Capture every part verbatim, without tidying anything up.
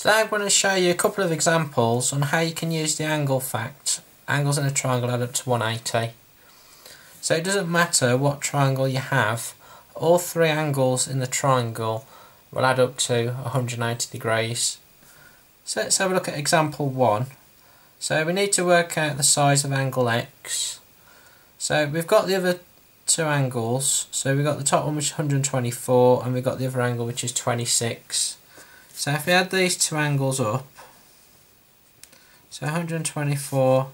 So I'm going to show you a couple of examples on how you can use the angle fact. Angles in a triangle add up to one hundred eighty. So it doesn't matter what triangle you have, all three angles in the triangle will add up to one hundred eighty degrees. So let's have a look at example one. So we need to work out the size of angle X. So we've got the other two angles. So we've got the top one, which is one hundred twenty-four, and we've got the other angle, which is twenty-six. So if we add these two angles up, so one hundred twenty-four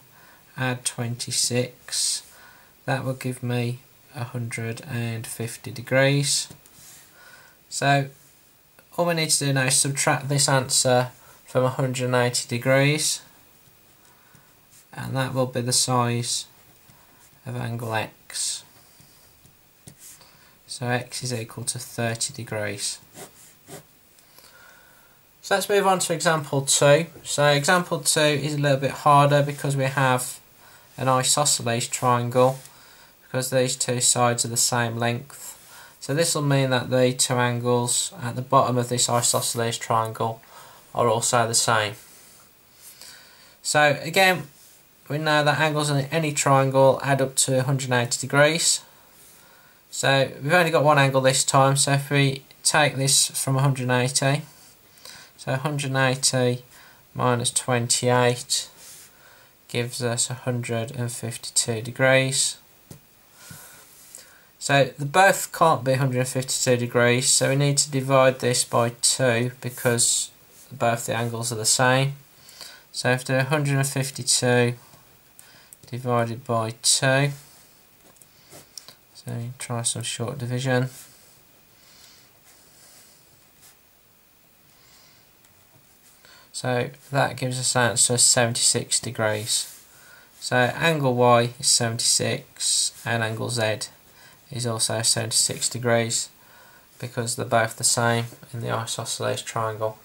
add twenty-six, that will give me one hundred fifty degrees. So all we need to do now is subtract this answer from one hundred eighty degrees, and that will be the size of angle X. So X is equal to thirty degrees. So let's move on to example two. So example two is a little bit harder because we have an isosceles triangle, because these two sides are the same length. So this will mean that the two angles at the bottom of this isosceles triangle are also the same. So again, we know that angles in any triangle add up to one hundred eighty degrees. So we've only got one angle this time, so if we take this from one hundred eighty, so one hundred eighty minus twenty-eight gives us one hundred fifty-two degrees. So they both can't be one hundred fifty-two degrees, so we need to divide this by two because both the angles are the same. So if they're one hundred fifty-two divided by two, so try some short division. So that gives us an answer seventy-six degrees. So angle Y is seventy-six and angle Z is also seventy-six degrees because they're both the same in the isosceles triangle.